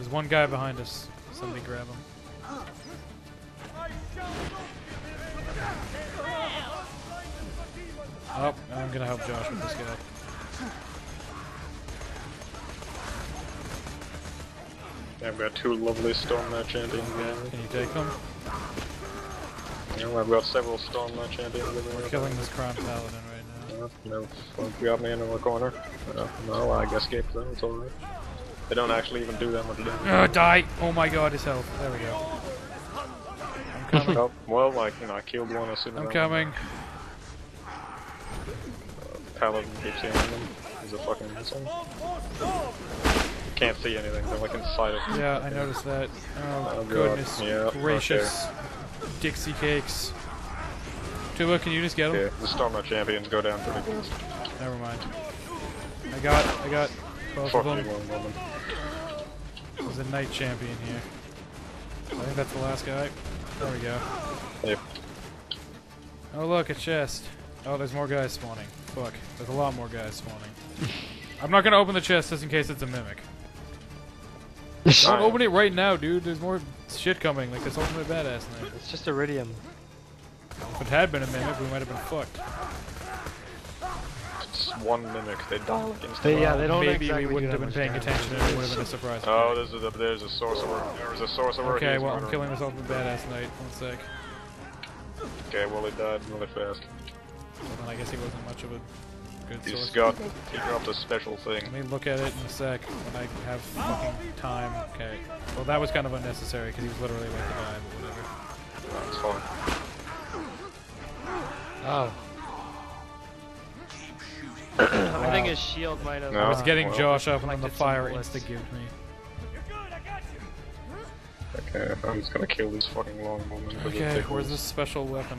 There's one guy behind us. Somebody grab him. Oh, I'm gonna help Josh with this guy. Yeah, I've got two lovely Storm Merchant in there. Can you take them? No, I've got several Storm Merchant in there. We're killing this Crown Paladin right now. No, don't grab me into a corner. No, I escape them, it's alright. They don't actually even do that much damage. Die! Oh my god, his health. There we go. I'm coming. Oh, well, like, you know, I killed one as soon as I'm coming. Paladin keeps hitting him. He's a fucking asshole. Can't see anything, they're like inside of him. Yeah, I noticed that. Oh goodness, yeah, gracious. Okay. Dixie cakes. Tuba, can you just get him? Yeah, the Stormer champions go down pretty fast. Never mind. I got both of them. There's a Knight champion here. I think that's the last guy. There we go. Yep. Oh look, a chest. Oh, there's more guys spawning. Fuck. There's a lot more guys spawning. I'm not gonna open the chest just in case it's a mimic. Don't open it right now, dude. There's more shit coming. Like, this ultimate badass thing. It's just iridium. If it had been a mimic, we might have been fucked. It's one mimic. They don't. Yeah, they don't. Maybe exactly we wouldn't have been paying attention. It would have been a surprise. Oh, there's a sorcerer. There's a sorcerer. Okay, well, I'm killing this ultimate badass knight. One sec. Okay, well, he died really fast. Well, I guess he wasn't much of a good source. He dropped a special thing. Let me look at it in a sec when I have fucking time. Okay. Well, that was kind of unnecessary because he was literally about to die, but whatever. That was fun. Oh. Wow. I think his shield might have... No. I was getting Josh up and then the fire insta-gived me. Okay, I'm just gonna kill this fucking long woman. Okay, where's this special weapon?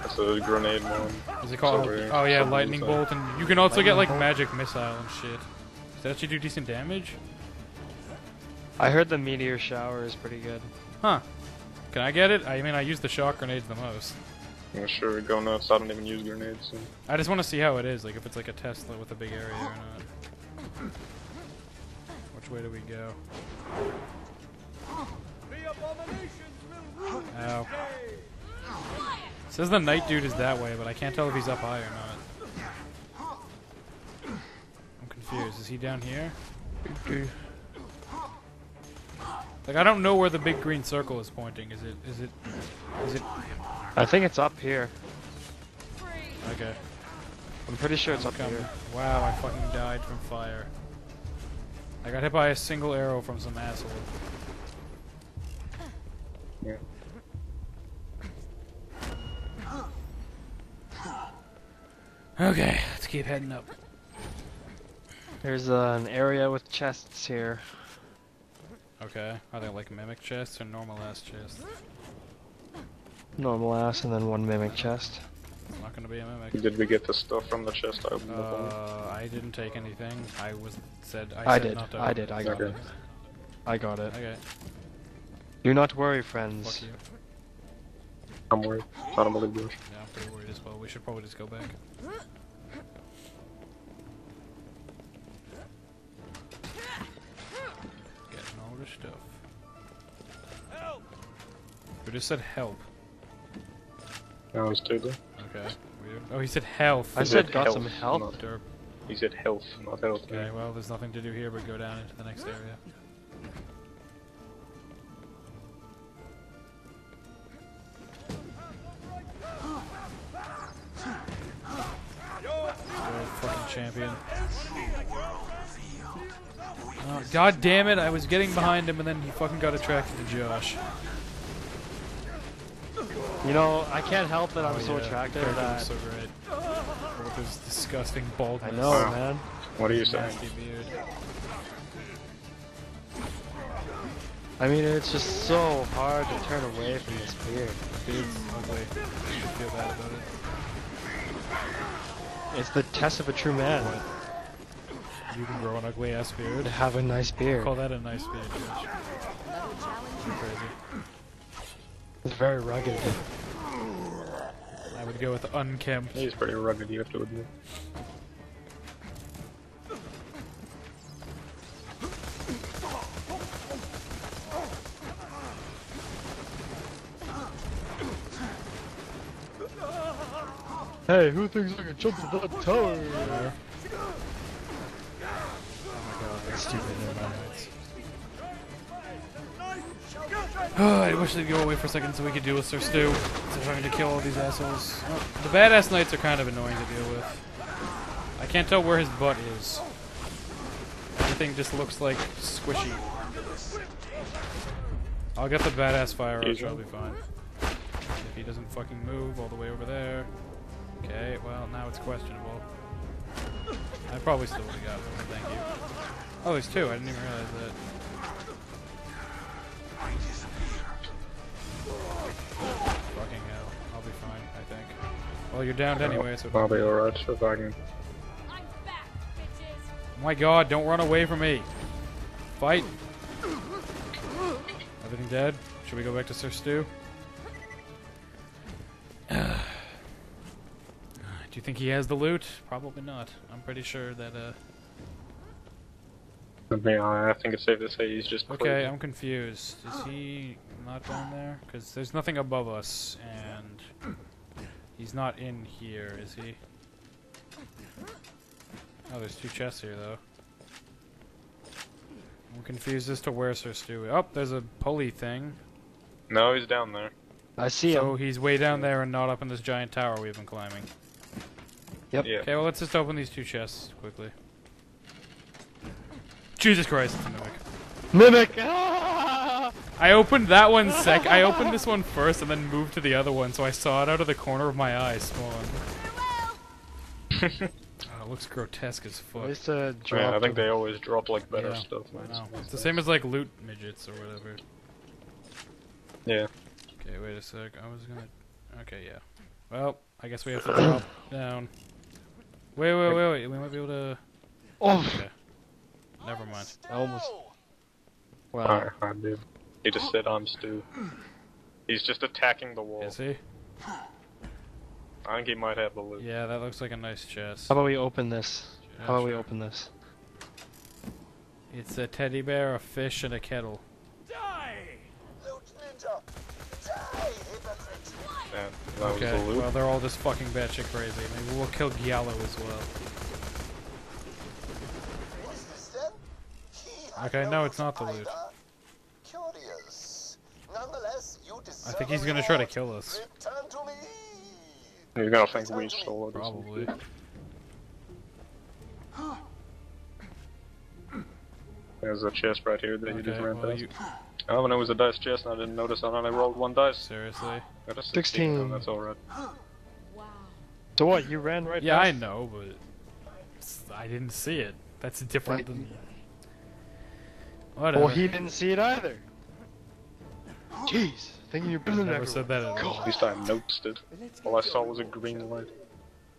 That's a grenade one. Is it called? Oh yeah, lightning bolt, and you can also lightning get like bolt? Magic missile and shit. Does that actually do decent damage? I heard the meteor shower is pretty good. Huh. Can I get it? I mean, I use the shock grenades the most. Yeah, sure, go nuts. I don't even use grenades. So. I just want to see how it is, like if it's like a Tesla with a big area or not. Which way do we go? The abominations will rule this day. It says the night dude is that way, but I can't tell if he's up high or not. I'm confused. Is he down here? Like, I don't know where the big green circle is pointing. Is it? I think it's up here. Okay. I'm pretty sure it's up here. Wow, I fucking died from fire. I got hit by a single arrow from some asshole. Yeah. Okay, let's keep heading up. There's an area with chests here. Okay, are they like mimic chests or normal ass chests? Normal ass and then one mimic chest. It's not gonna be a mimic. Did we get the stuff from the chest? I didn't take anything. I did. I got it. Okay. Do not worry, friends. Fuck you. I'm worried. I don't believe you. Yeah, I'm pretty worried as well. We should probably just go back. Getting all the stuff. Help! We just said help. That was Tuba. Okay. Weird. Oh, he said health. I said got some health. He said health, not health. Okay, well, there's nothing to do here but go down into the next area. Champion. Oh, god damn it, I was getting behind him and then he fucking got attracted to Josh. You know, I can't help that I'm so attracted to that. So great. With his disgusting baldness. I know, man. What are you saying? Beard. I mean, it's just so hard to turn away from this beard. Dude's ugly. You should feel bad about it. It's the test of a true man. You can grow an ugly ass beard. Have a nice beard. Call that a nice beard, Josh. You're crazy. It's very rugged. I would go with unkempt. He's pretty rugged, you have to admit. Hey, who thinks I can jump to that tower? Oh my god, that's stupid. Oh, I wish they'd go away for a second so we could deal with Sir Stew. They're trying to kill all these assholes. Oh, the badass knights are kind of annoying to deal with. I can't tell where his butt is. Everything just looks like squishy. I'll get the badass fire rush, I'll be fine. If he doesn't fucking move all the way over there. Okay, well, now it's questionable. I probably still would've got one, thank you. Oh, there's two, I didn't even realize that. Fucking hell, I'll be fine, I think. Well, you're downed anyway, so... I'll be alright, if I can... I'm back, bitches. Oh my god, don't run away from me! Fight! Everything dead? Should we go back to Sir Stew? Do you think he has the loot? Probably not. I'm pretty sure that, I think it's safe to say he's just... Okay, crazy. I'm confused. Is he not down there? Because there's nothing above us, and... He's not in here, is he? Oh, there's two chests here, though. I'm confused as to where Sir Stewie... Oh, there's a pulley thing. No, he's down there. I see him. So he's way down there and not up in this giant tower we've been climbing. Yep. Yeah. Okay, well, let's just open these two chests quickly. Jesus Christ, it's a mimic. Mimic! Ah! I opened that one I opened this one first and then moved to the other one, so I saw it out of the corner of my eye spawn. Oh, it looks grotesque as fuck. It's a drop. Yeah, I think they always drop, like, better stuff. It's the same as, like, loot midgets or whatever. Yeah. Okay, wait a sec, I was gonna... Okay, yeah. Well... I guess we have to drop down. Wait, we might be able to... Oh! Okay. Never mind. I almost... Wow. I did. He just said I'm Stu. He's just attacking the wall. Is he? I think he might have the loot. Yeah, that looks like a nice chest. How about we open this? Yeah, how about we open this? It's a teddy bear, a fish, and a kettle. Die! Loot ninja! Yeah, okay, well they're all just fucking batshit crazy. Maybe we'll kill Giallo as well. Okay, no, it's not the loot. I think he's gonna try to kill us. You're gonna think we stole it. Probably. There's a chest right here that he just ran past. Oh, and it was a dice chest, and I didn't notice. I only rolled one dice. Seriously? Got a 16. Oh, that's alright. Wow. So what? You ran right past? Yeah, I know, but I didn't see it. That's different than. Whatever. Well, he didn't see it either. Jeez, thinking you're better than everyone. Never said that at all. At least I noticed it. All I saw was a green light.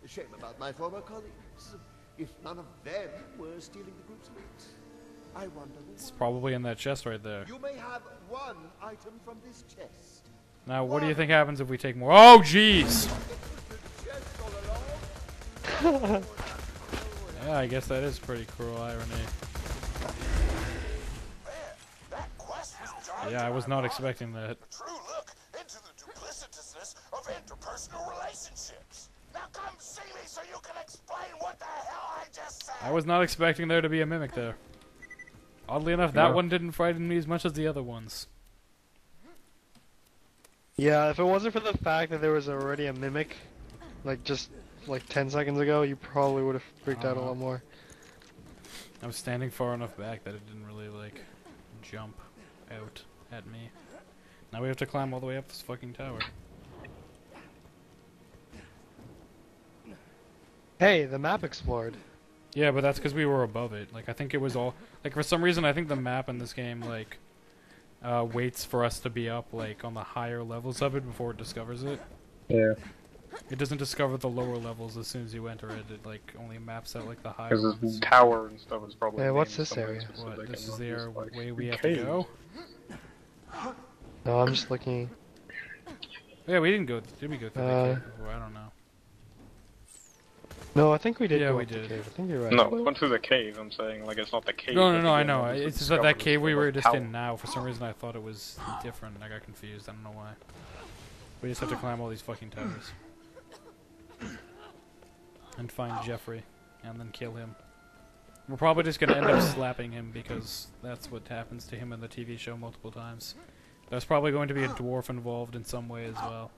Shame about my former colleagues. If none of them were stealing the group's meat. I wonder. It's probably in that chest right there. You may have one item from this chest. Now, what do you think happens if we take more? Oh, jeez! Yeah, I guess that is pretty cruel irony. Yeah, I was not expecting that. True look into the duplicitousness of interpersonal relationships. Now come see me so you can explain what the hell I just said. I was not expecting there to be a mimic there. Oddly enough, that one didn't frighten me as much as the other ones. Yeah, if it wasn't for the fact that there was already a mimic, like just like 10 seconds ago, you probably would have freaked out a lot more. I was standing far enough back that it didn't really like jump out at me. Now we have to climb all the way up this fucking tower. Hey, the map explored. Yeah, but that's because we were above it. Like, I think it was all... Like, for some reason, I think the map in this game, like, waits for us to be up, like, on the higher levels of it before it discovers it. Yeah. It doesn't discover the lower levels as soon as you enter it. It, like, only maps out, like, the higher levels. Because the tower and stuff is probably... Yeah, what's this area? What, this is the way we have to go? No, I'm just looking... Yeah, we didn't go... Did we go through the cave before? I don't know. No, I think we did. Yeah, we did. I think you're right. No, we went through the cave. I'm saying, like, it's not the cave. No, I know. It's just that that cave we were just in now. For some reason, I thought it was different. I got confused. I don't know why. We just have to climb all these fucking towers. and find Joffrey and then kill him. We're probably just going to end up slapping him because that's what happens to him in the TV show multiple times. There's probably going to be a dwarf involved in some way as well.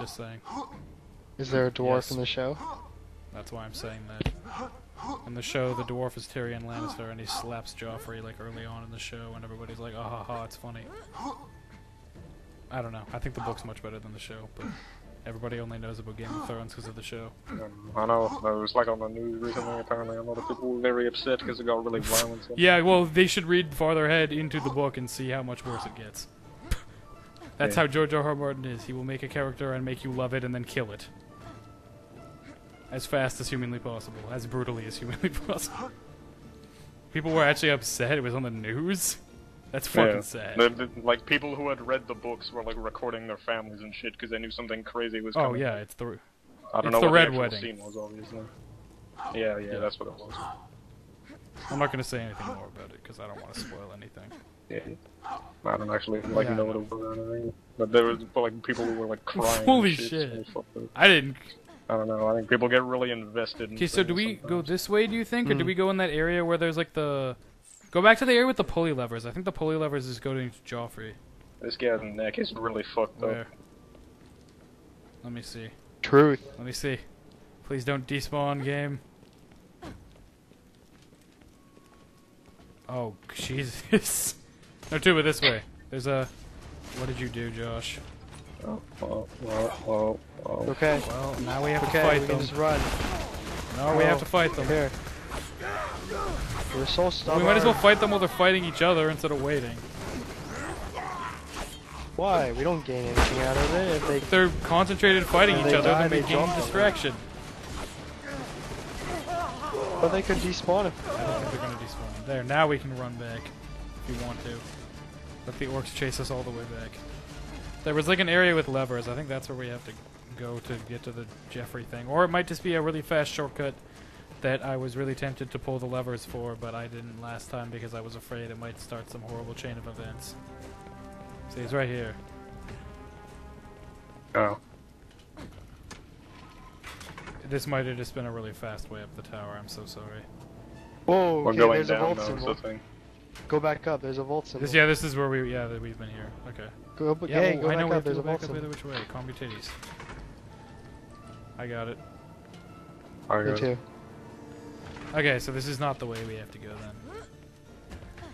Just saying. Is there a dwarf in the show? That's why I'm saying that. In the show, the dwarf is Tyrion Lannister, and he slaps Joffrey like early on in the show, and everybody's like, "Ah ha ha, it's funny." I don't know. I think the book's much better than the show, but everybody only knows about Game of Thrones because of the show. I know. It was like on the news recently. Apparently, a lot of people were very upset because it got really violent. Yeah, well, they should read farther ahead into the book and see how much worse it gets. That's how George R.R. Martin is. He will make a character and make you love it, and then kill it. As fast as humanly possible, as brutally as humanly possible. People were actually upset it was on the news? That's fucking sad. Like, people who had read the books were, like, recording their families and shit because they knew something crazy was coming. Oh, yeah, it's the... I don't know what the actual scene was, obviously. Yeah, yeah, that's what it was. I'm not gonna say anything more about it because I don't want to spoil anything. Yeah. I don't actually, like, know what it was or anything. But there was, like, people who were, like, crying. Holy shit. I don't know, I think people get really invested in. Okay, so do we go this way, do you think? Or do we go in that area where there's like the... Go back to the area with the pulley levers. I think the pulley levers is going to Joffrey. This guy's neck is really fucked up. Let me see. Truth. Let me see. Please don't despawn, game. Oh, Jesus. No, do it this way. There's a... What did you do, Josh? Oh. Okay. Well, now we have to fight them. Just run. No, we have to fight them. Here. We're so stubborn. We might as well fight them while they're fighting each other instead of waiting. Why? We don't gain anything out of it if they're concentrated fighting each other. Then they gain distraction. But they could despawn if... I don't think they're gonna despawn. There. Now we can run back if you want to. Let the orcs chase us all the way back. There was like an area with levers. I think that's where we have to go to get to the Joffrey thing. Or it might just be a really fast shortcut that I was really tempted to pull the levers for, but I didn't last time because I was afraid it might start some horrible chain of events. See, he's right here. Oh. This might have just been a really fast way up the tower. I'm so sorry. Whoa, okay, there's a vault symbol. Go back up, there's a vault symbol. This, this is where we, we've been here. Okay. Go up, go back up, there's a vault symbol. Which way? Calm your titties. I got it. I got it. Okay, so this is not the way we have to go then.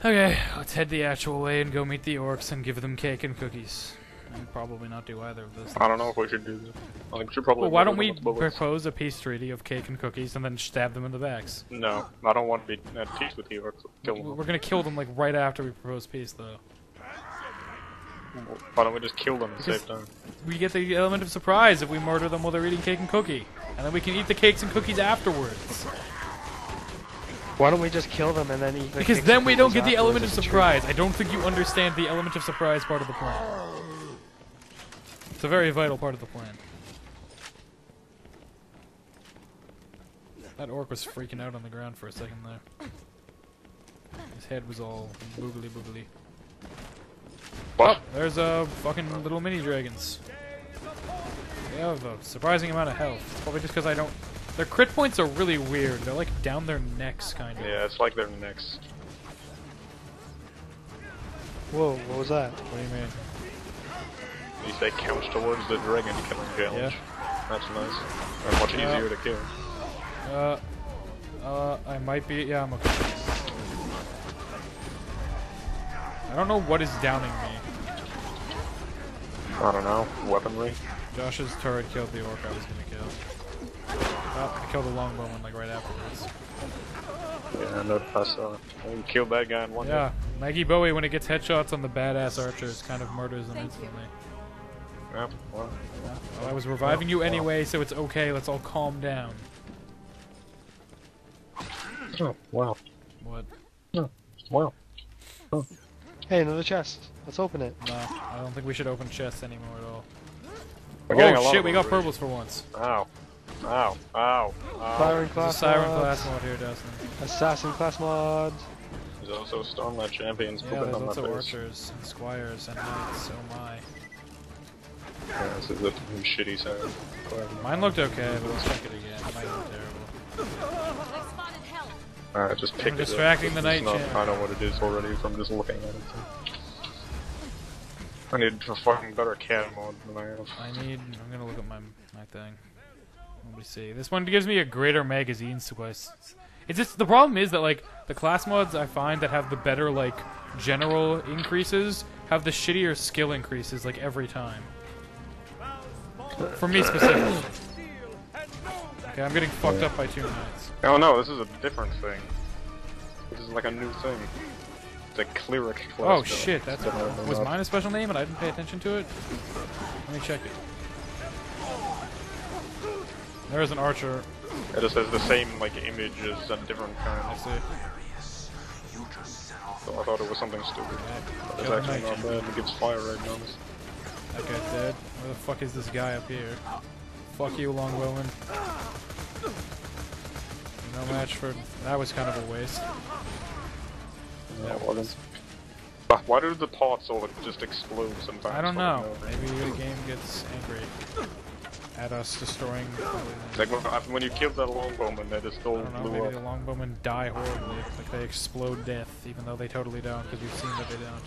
Okay, let's head the actual way and go meet the orcs and give them cake and cookies. And probably not do either of those things. I don't know if we should do this. I think we should probably... Well, why don't we propose a peace treaty of cake and cookies and then stab them in the backs? No, I don't want to be at peace with the orcs. Kill them. We're gonna kill them like right after we propose peace, though. Why don't we just kill them at the same time? We get the element of surprise if we murder them while they're eating cake and cookie. And then we can eat the cakes and cookies afterwards. Why don't we just kill them and then eat the cakes? Because then we don't get the element of surprise. I don't think you understand the element of surprise part of the plan. It's a very vital part of the plan. That orc was freaking out on the ground for a second there. His head was all boogly boogly. Oh, there's fucking little mini dragons. They have a surprising amount of health. It's probably just because I don't... Their crit points are really weird. They're like down their necks, kind of. Yeah, it's like their necks. Whoa, what was that? What do you mean? At least they couch towards the dragon killing challenge. Yeah. That's nice. Or much easier to kill. I might be... Yeah, I'm okay. I don't know what is downing me. I don't know. Weaponry? Josh's turret killed the orc I was gonna kill. Oh, I killed the longbowman like right afterwards. Yeah, I know I saw it. You killed that guy in one hit. Yeah, Maggie Bowie, when it gets headshots on the badass archers, kind of murders them instantly. Yeah, well, I was reviving you anyway, so it's okay, let's all calm down. Oh, wow. What? Oh, wow. Oh. Hey, another chest. Let's open it. No, I don't think we should open chests anymore at all. Oh shit, we got purples for once. Ow. Ow. Ow. Ow. Siren class mod here, Dustin. Assassin class mod. There's also Stormlight champions pooping on my face. There's also archers, and squires, and knights, oh my. Yeah, this is a shitty sound. recording. Mine looked okay, but let's check it again. Mine looked terrible. Alright, just pick it up. I'm distracting the night champ. I know what it is already from just looking at it. I need a fucking better cat mod than I have. I'm gonna look at my thing. Let me see. This one gives me a greater magazine choice. It's just, the problem is that, like, the class mods I find that have the better, like, general increases have the shittier skill increases, like, every time. For me specifically. Okay, I'm getting fucked up by 2 nights. Oh no, this is a different thing. This is like a new thing. The cleric class. Oh shit, that's a, was mine a special name and I didn't pay attention to it? Let me check it. There is an archer. It just has the same, like, image as a different kind. I see. So I thought it was something stupid. But it's actually not bad. It gives fire right now. That guy's dead. Where the fuck is this guy up here? Fuck you, Longbowman. No match for... That was kind of a waste. Yeah, it wasn't. Why do the pots all just explode sometimes? I don't know. Maybe the game gets angry at us destroying... Like, when you killed that Longbowman, they just all blew up. I don't know, maybe the Longbowmen die horribly. Like, they explode death, even though they totally don't, because we've seen that they don't.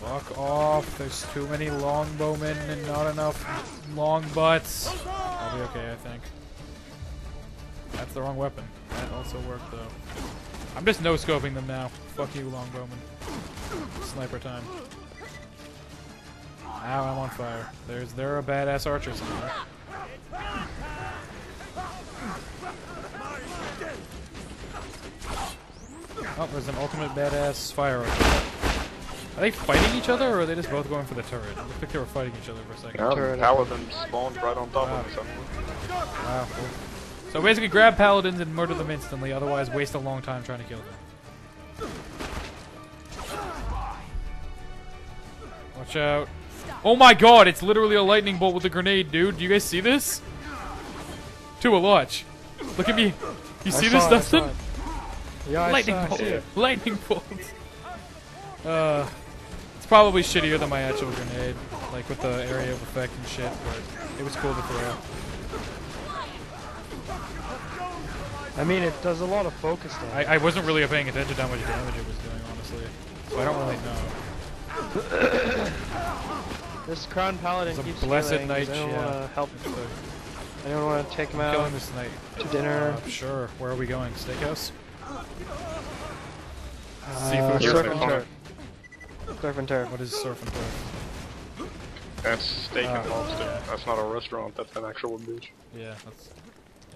Fuck off, there's too many longbowmen and not enough long butts. I'll be okay, I think. That's the wrong weapon. That also worked, though. I'm just no-scoping them now. Fuck you, longbowmen. Sniper time. Ow, I'm on fire. There are badass archers in there. Oh, there's an ultimate badass fire archer. Are they fighting each other, or are they just both going for the turret? It looked like they were fighting each other for a second. Yeah, the paladin spawned right on top of them. Wow, cool. So basically grab paladins and murder them instantly, otherwise waste a long time trying to kill them. Watch out. Oh my god, it's literally a lightning bolt with a grenade, dude. Do you guys see this? To a launch. Look at me. You see this, Dustin? Yeah, Lightning bolt. It's probably shittier than my actual grenade, like with the area of effect and shit, but it was cool to throw out. I mean, it does a lot of focus damage. I wasn't really paying attention to how much damage it was doing, honestly, so I don't really know. This crown paladin keeps blessed knight. I don't want to help him. I don't want to take him out. Killing this knight to dinner. Sure. Where are we going? Steakhouse. Surf and turf. Surf and turf. What is surf and turf? That's steak and lobster. Yeah. That's not a restaurant, that's an actual beach. Yeah, that's...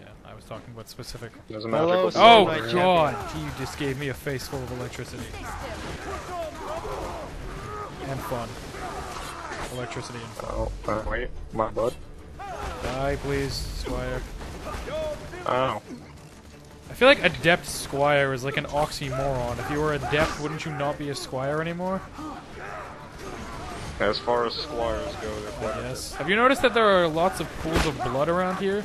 Yeah, I was talking about specific... There's a magical... Oh god! You just gave me a face full of electricity. And fun. Electricity and fun. Oh, wait. My butt. Die, please, Squire. Oh. I feel like adept squire is like an oxymoron. If you were adept, wouldn't you not be a squire anymore? As far as squires go, they're quite yes. Have you noticed that there are lots of pools of blood around here?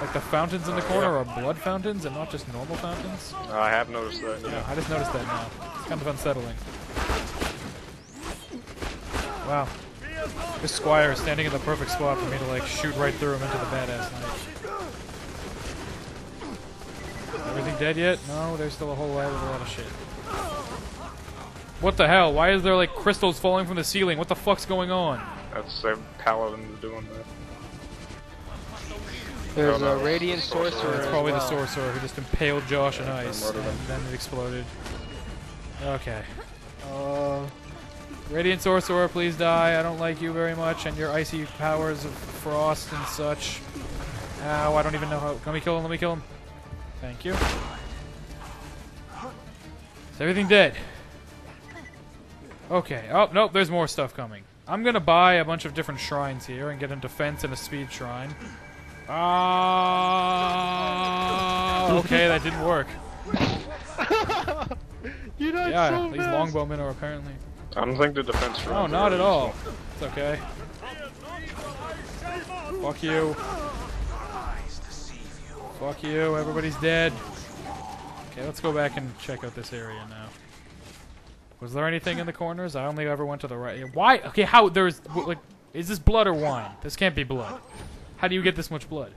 Like the fountains in the corner are blood fountains and not just normal fountains? I have noticed that, yeah. I just noticed that now. It's kind of unsettling. Wow. This squire is standing in the perfect spot for me to like shoot right through him into the badass knight. Everything dead yet? No, there's still a whole lot of shit. What the hell? Why is there like crystals falling from the ceiling? What the fuck's going on? That's the paladin doing that. There's a radiant sorcerer. It's probably the sorcerer who just impaled Josh and ice, and then it exploded. Okay. Radiant sorcerer, please die. I don't like you very much, and your icy powers of frost and such. Ow, I don't even know how. Let me kill him. Let me kill him. Thank you. Is everything dead? Okay. Oh, nope, there's more stuff coming. I'm gonna buy a bunch of different shrines here and get a defense and a speed shrine. Ah! Okay, that didn't work. You died so fast. These longbowmen are apparently... I don't think the defense shrine... Oh, not at all. It's okay. Fuck you. Fuck you, everybody's dead. Okay, let's go back and check out this area now. Was there anything in the corners? I only ever went to the right. Why? Okay, how? There's, like, Is this blood or wine? This can't be blood. How do you get this much blood?